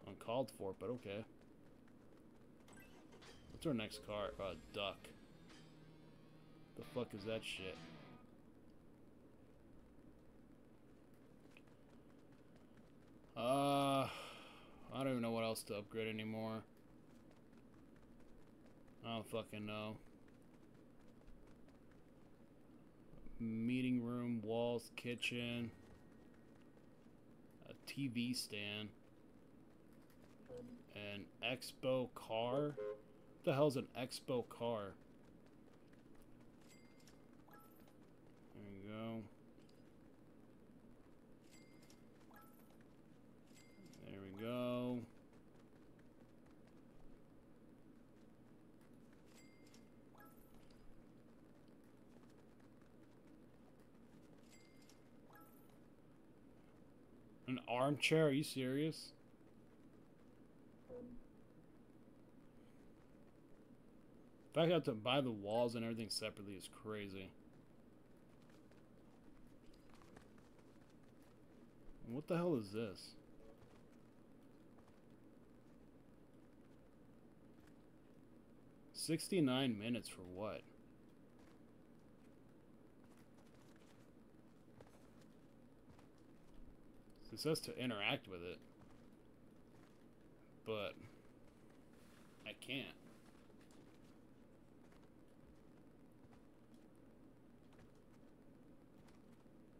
uncalled for, but okay. What's our next car? Uh, duck. The fuck is that shit? Uh, I don't even know what else to upgrade anymore. I don't fucking know. Meeting room, walls, kitchen, a T V stand, an expo car. What the hell's an expo car? There you go. There we go. An armchair? Are you serious? The fact I have to buy the walls and everything separately is crazy. What the hell is this? sixty-nine minutes for what? It says to interact with it, but I can't.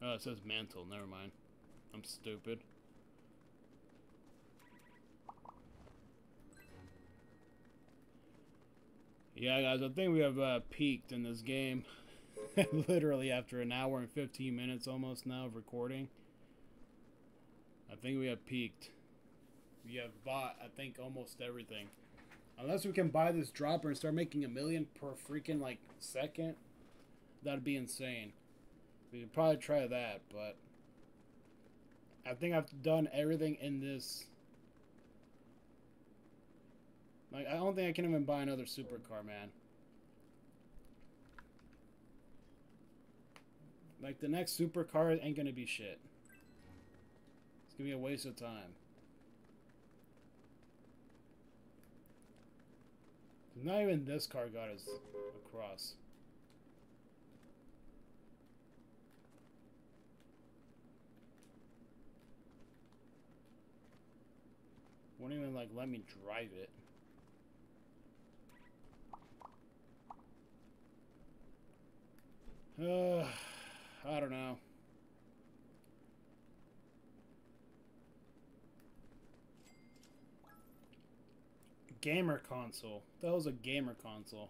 Oh, it says mantle. Never mind. I'm stupid. Yeah, guys, I think we have uh, peaked in this game. Literally after an hour and fifteen minutes almost now of recording. I think we have peaked. We have bought, I think, almost everything. Unless we can buy this dropper and start making a million per freaking, like, second. That'd be insane. We could probably try that, but I think I've done everything in this Like, I don't think I can even buy another supercar, man. Like, the next supercar ain't gonna be shit. It's gonna be a waste of time. Not even this car got us across. Won't even, like, let me drive it. Uh, I don't know. Gamer console. That was a gamer console.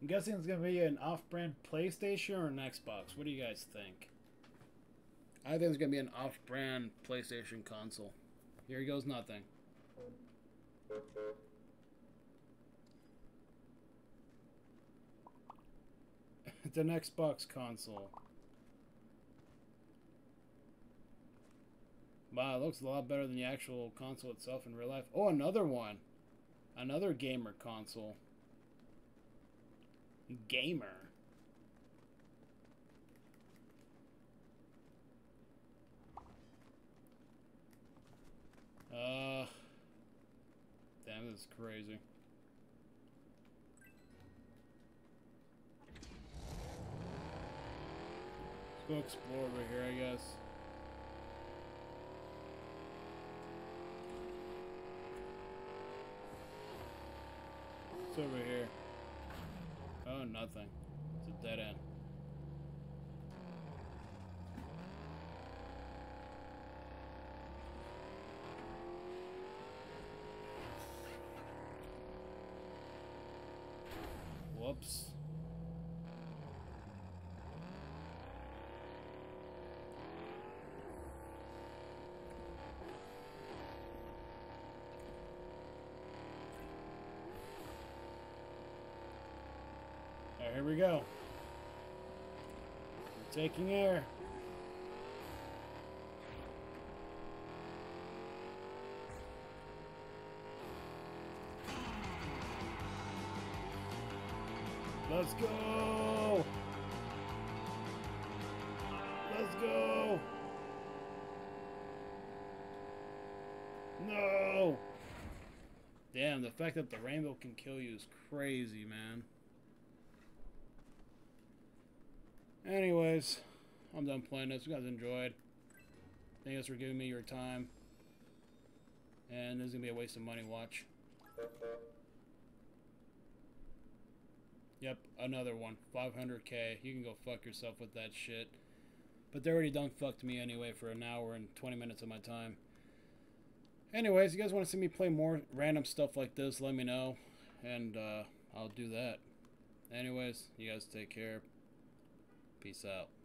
I'm guessing it's gonna be an off-brand PlayStation or an Xbox. What do you guys think? I think it's gonna be an off-brand PlayStation console. Here goes nothing. It's an Xbox console. Wow, it looks a lot better than the actual console itself in real life. Oh, another one. Another gamer console. Gamer. Uh... Damn, this is crazy. Let's go explore over here, I guess. What's over here? Oh, nothing. It's a dead end. Whoops. Right, here we go. We're taking air. Let's go! Let's go! No! Damn, the fact that the rainbow can kill you is crazy, man. Anyways, I'm done playing this. You guys enjoyed. Thank you guys for giving me your time. And this is going to be a waste of money watch. Yep, another one. five hundred K. You can go fuck yourself with that shit. But they already done fucked me anyway for an hour and twenty minutes of my time. Anyways, you guys want to see me play more random stuff like this, let me know. And uh, I'll do that. Anyways, you guys take care. Peace out.